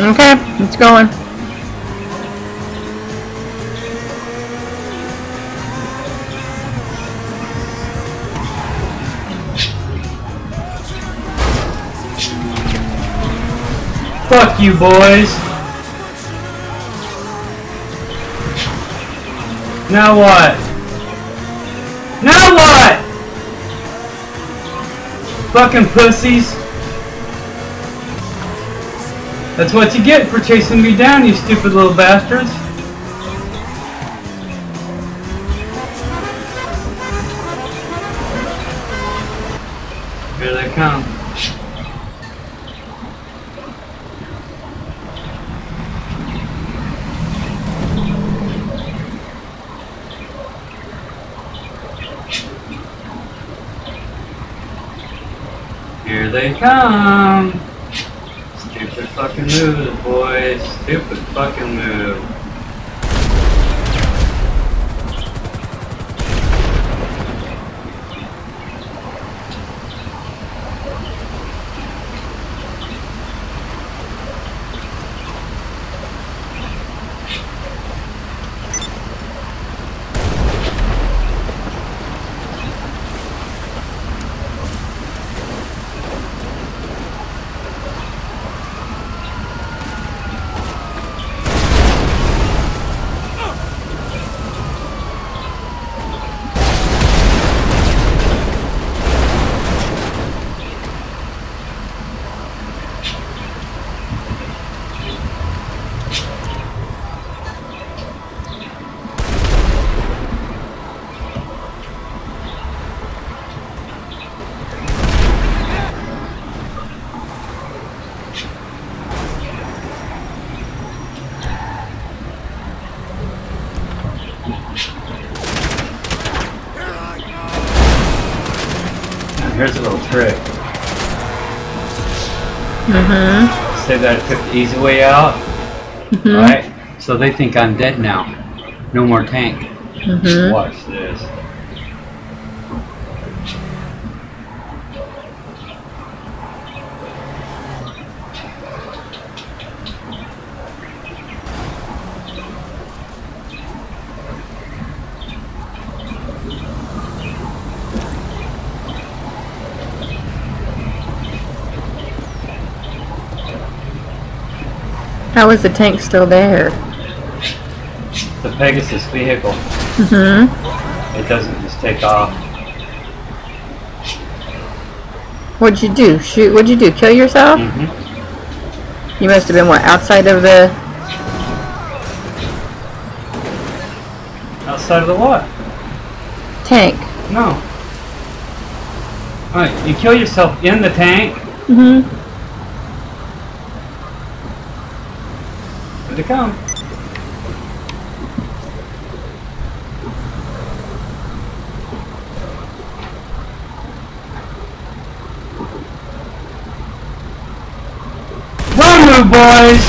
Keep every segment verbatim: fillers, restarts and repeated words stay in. Okay, it's going. Fuck you, boys. Now what? Now what? Fucking pussies. That's what you get for chasing me down, you stupid little bastards. Here they come. Here they come! Stupid fucking moves, boys. Stupid fucking move. Here's a little trick. Mm-hmm. Say that I took the easy way out. Mm-hmm. Right? So they think I'm dead now. No more tank. Mm-hmm. Watch this. How is the tank still there? The Pegasus vehicle. Mm-hmm. It doesn't just take off. What'd you do? Shoot? What'd you do? Kill yourself? Mm-hmm. You must have been what? Outside of the. Outside of the what? Tank. No. All right. You kill yourself in the tank. Mm-hmm. To come. One move, boys.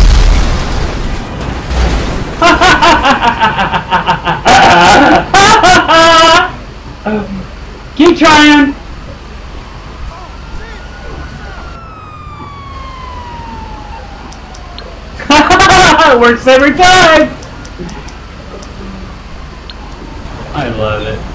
Keep trying. It works every time! I love it.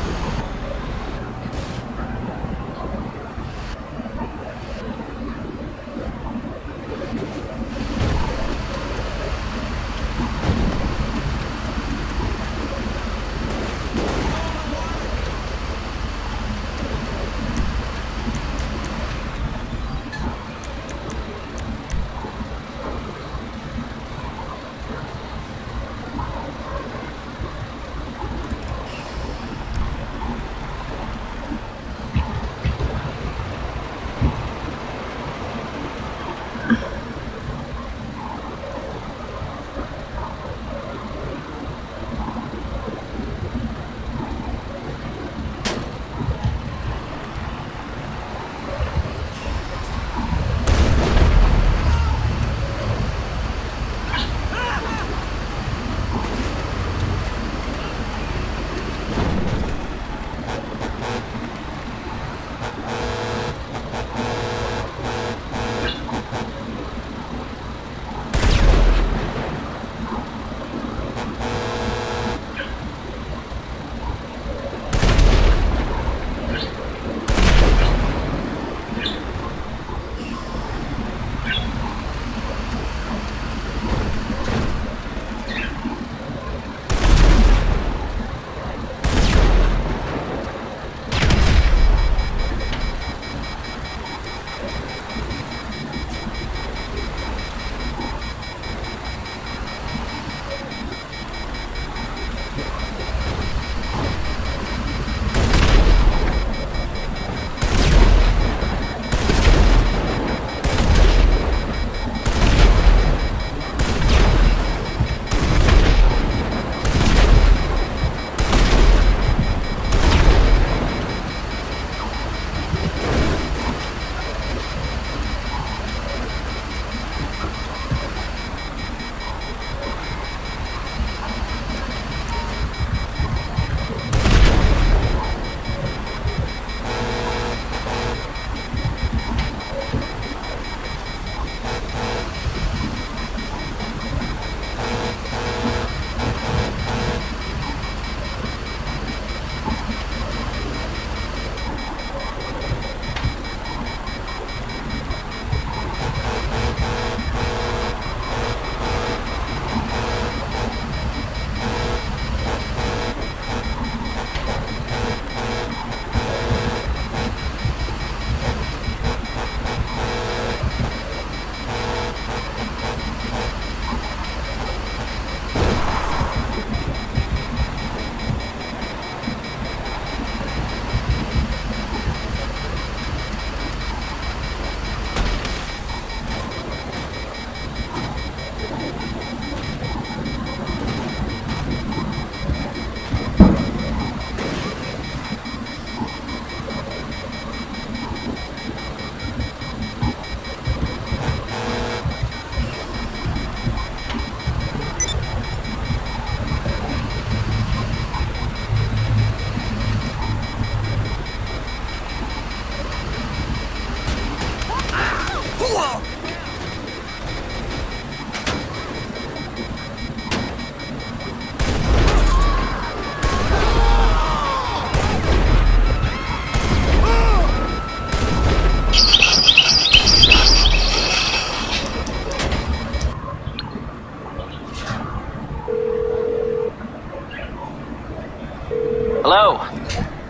Hello?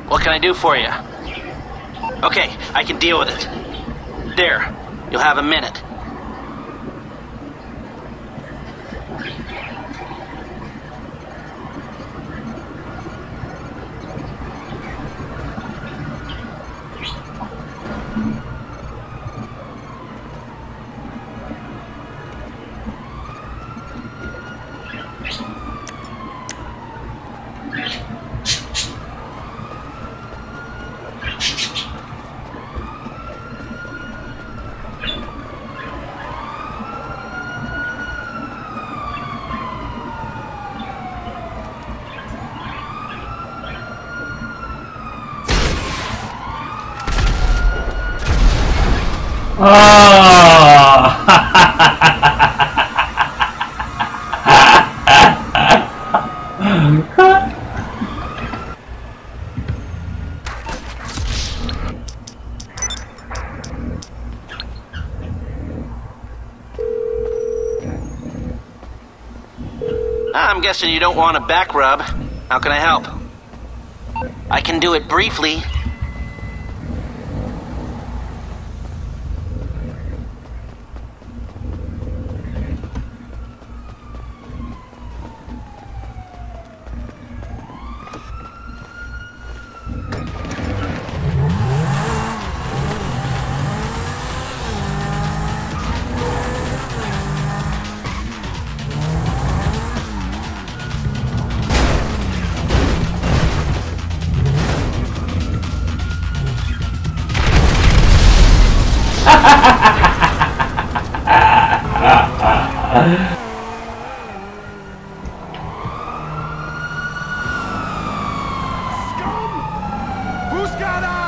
What can I do for you? Okay, I can deal with it. There. You'll have a minute. I'm guessing you don't want a back rub. How can I help? I can do it briefly. Scum! Who's got us?